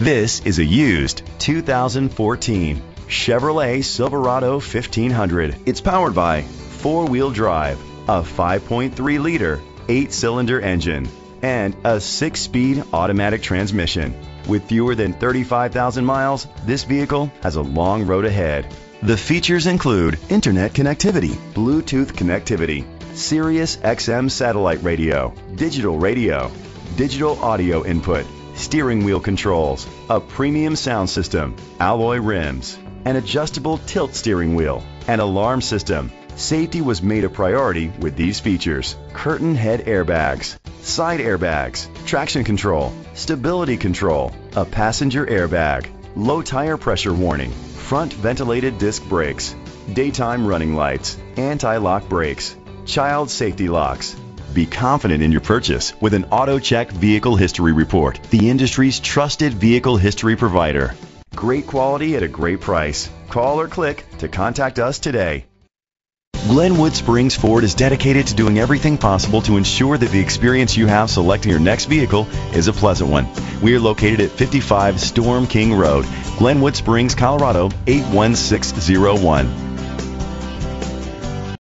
This is a used 2014 Chevrolet Silverado 1500. It's powered by four-wheel drive, a 5.3-liter, 8-cylinder engine, and a 6-speed automatic transmission. With fewer than 35,000 miles, this vehicle has a long road ahead. The features include internet connectivity, Bluetooth connectivity, Sirius XM satellite radio, digital audio input, steering wheel controls, a premium sound system, alloy rims, an adjustable tilt steering wheel, an alarm system. Safety was made a priority with these features: curtain head airbags, side airbags, traction control, stability control, a passenger airbag, low tire pressure warning, front ventilated disc brakes, daytime running lights, anti-lock brakes, child safety locks. Be confident in your purchase with an AutoCheck Vehicle History Report, the industry's trusted vehicle history provider. Great quality at a great price. Call or click to contact us today. Glenwood Springs Ford is dedicated to doing everything possible to ensure that the experience you have selecting your next vehicle is a pleasant one. We are located at 55 Storm King Road, Glenwood Springs, Colorado 81601.